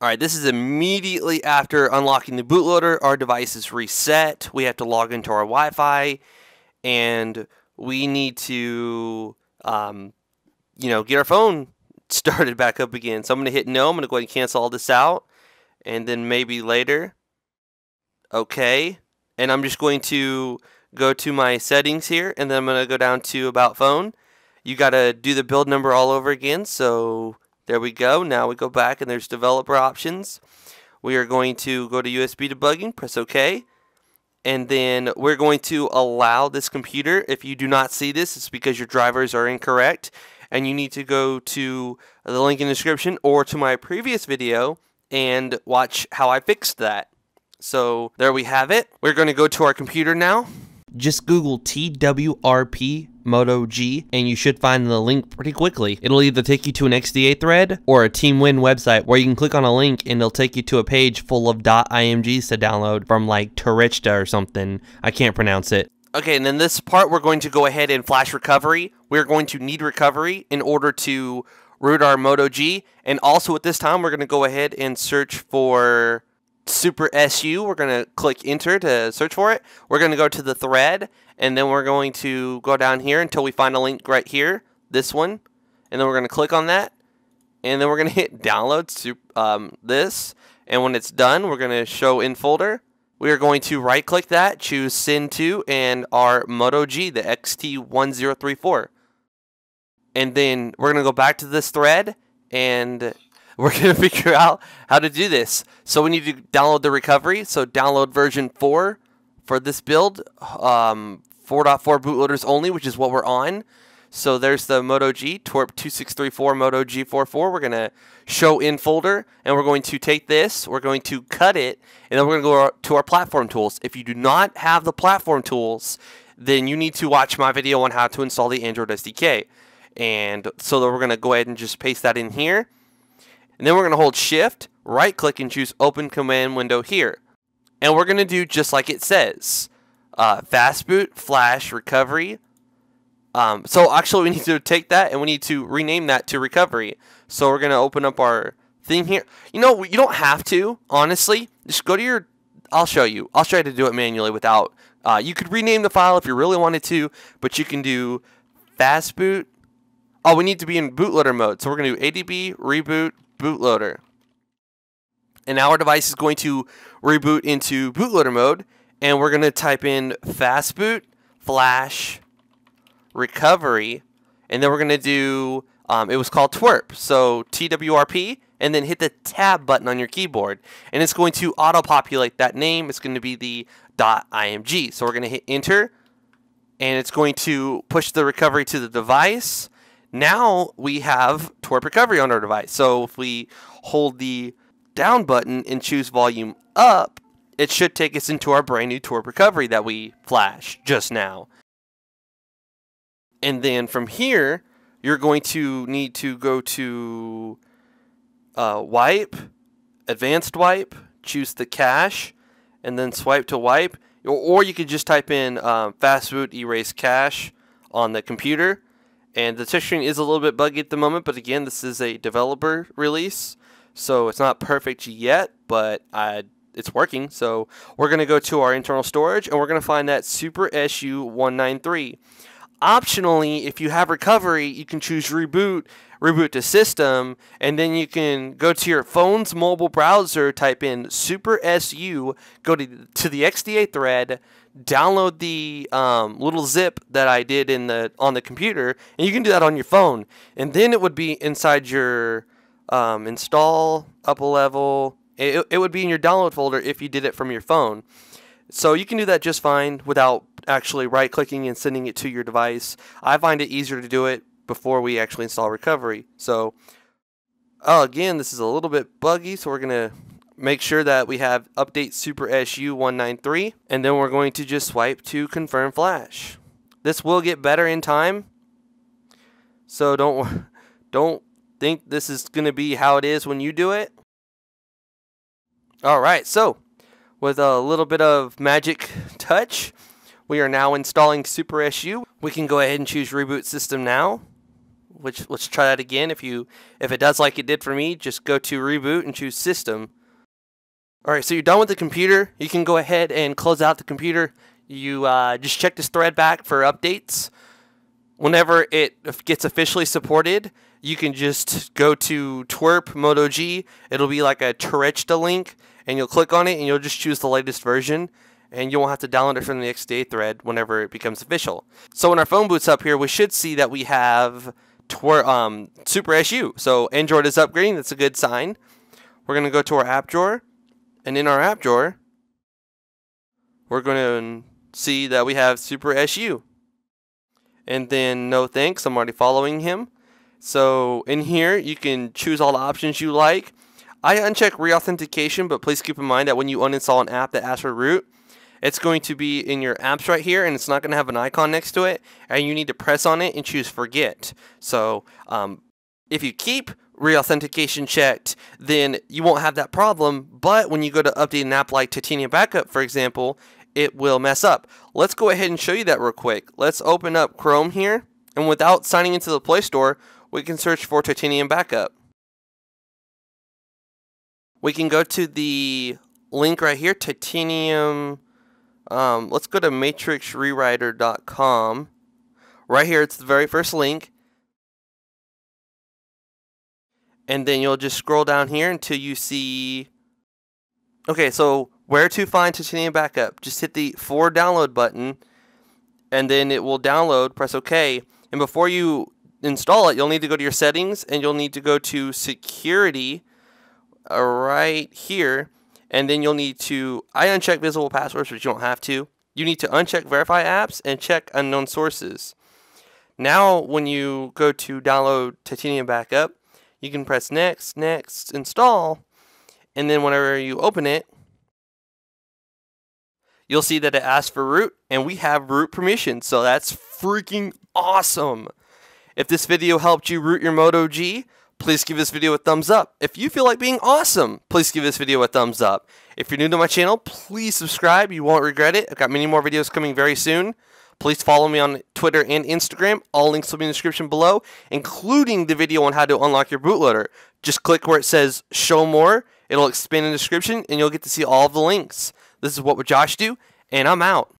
Alright, this is immediately after unlocking the bootloader. Our device is reset. We have to log into our Wi-Fi, and we need to get our phone started back up again. So I'm going to hit no. I'm going to go ahead and cancel all this out, and then maybe later. Okay, and I'm just going to go to my settings here, and then I'm going to go down to about phone. You got to do the build number all over again. So there we go. Now we go back and there's developer options. We are going to go to USB debugging, press OK. And then we're going to allow this computer. If you do not see this, it's because your drivers are incorrect and you need to go to the link in the description or to my previous video and watch how I fixed that. So there we have it. We're going to go to our computer now. Just Google TWRP Moto G and you should find the link pretty quickly. It'll either take you to an XDA thread or a Team Win website where you can click on a link and it'll take you to a page full of .imgs to download from like Turechta or something. I can't pronounce it. Okay, and then this part we're going to go ahead and flash recovery. We're going to need recovery in order to root our Moto G, and also at this time we're going to go ahead and search for SuperSU. We're going to click enter to search for it. We're going to go to the thread, and then we're going to go down here until we find a link right here, this one, and then we're going to click on that, and then we're going to hit download this, and when it's done, we're going to show in folder. We are going to right click that, choose send to, and our Moto G, the XT1034, and then we're going to go back to this thread, and we're going to figure out how to do this. So we need to download the recovery. So download version 4 for this build. 4.4 bootloaders only, which is what we're on. So there's the Moto G, TWRP 2634 Moto G44. We're going to show in folder, and we're going to take this. We're going to cut it, and then we're going to go to our platform tools. If you do not have the platform tools, then you need to watch my video on how to install the Android SDK. And so we're going to go ahead and just paste that in here. And then we're going to hold shift, right click, and choose open command window here. And we're going to do just like it says. Fastboot, flash, recovery. So actually we need to take that and we need to rename that to recovery. So we're going to open up our thing here. You know, you don't have to, honestly. Just go to your, I'll show you how to do it manually without, you could rename the file if you really wanted to, but you can do fastboot. Oh, we need to be in bootloader mode. So we're going to do ADB, reboot, bootloader, and now our device is going to reboot into bootloader mode, and we're going to type in fastboot, flash, recovery, and then we're going to do it was called TWRP, so TWRP, and then hit the tab button on your keyboard, and it's going to auto populate that name. It's going to be the .img, so we're going to hit enter, and it's going to push the recovery to the device. Now we have TWRP recovery on our device. So if we hold the down button and choose volume up, it should take us into our brand new TWRP recovery that we flashed just now. And then from here, you're going to need to go to wipe, advanced wipe, choose the cache, and then swipe to wipe. Or you could just type in fastboot erase cache on the computer. And the texturing is a little bit buggy at the moment, but again, this is a developer release, so it's not perfect yet, but it's working. So we're going to go to our internal storage, and we're going to find that SuperSU193. Optionally, if you have recovery, you can choose reboot, reboot to system, and then you can go to your phone's mobile browser, type in SuperSU, go to the XDA thread, download the little zip that I did on the computer, and you can do that on your phone. And then it would be inside your install, up a level. It would be in your download folder if you did it from your phone. So you can do that just fine without actually right-clicking and sending it to your device. I find it easier to do it before we actually install recovery. So, again, this is a little bit buggy, so we're going to make sure that we have update SuperSU193, and then we're going to just swipe to confirm flash. This will get better in time, so don't think this is going to be how it is when you do it. All right, so with a little bit of magic touch, we are now installing SuperSU. We can go ahead and choose reboot system now. which let's try that again. If it does like it did for me, just go to reboot and choose system. Alright, so you're done with the computer. You can go ahead and close out the computer. You just check this thread back for updates. Whenever it gets officially supported, you can just go to TWRP Moto G. It'll be like a Torechta link, and you'll click on it, and you'll just choose the latest version, and you won't have to download it from the XDA thread whenever it becomes official. So when our phone boots up here, we should see that we have SuperSU. So Android is upgrading. That's a good sign. We're going to go to our app drawer, and in our app drawer, we're going to see that we have SuperSU. And then no thanks, I'm already following him. So in here, you can choose all the options you like. I uncheck re-authentication, but please keep in mind that when you uninstall an app that asks for root, it's going to be in your apps right here, and it's not going to have an icon next to it, and you need to press on it and choose forget. So if you keep re-authentication checked, then you won't have that problem, but when you go to update an app like Titanium Backup, for example, it will mess up. Let's go ahead and show you that real quick. Let's open up Chrome here, and without signing into the Play Store, we can search for Titanium Backup. We can go to the link right here, Titanium. Let's go to MatrixRewriter.com. Right here, it's the very first link. And then you'll just scroll down here until you see, okay, so where to find Titanium Backup. Just hit the for download button, and then it will download. Press OK. And before you install it, you'll need to go to your settings, and you'll need to go to security right here, and then you'll need to, I uncheck visible passwords, but you don't have to. You need to uncheck verify apps and check unknown sources. Now when you go to download Titanium Backup, you can press next, next, install, and then whenever you open it, you'll see that it asks for root, and we have root permission, so that's freaking awesome. If this video helped you root your Moto G, please give this video a thumbs up. If you feel like being awesome, please give this video a thumbs up. If you're new to my channel, please subscribe. You won't regret it. I've got many more videos coming very soon. Please follow me on Twitter and Instagram. All links will be in the description below, including the video on how to unlock your bootloader. Just click where it says show more. It'll expand in the description, and you'll get to see all of the links. This is What Would Josh Do, and I'm out.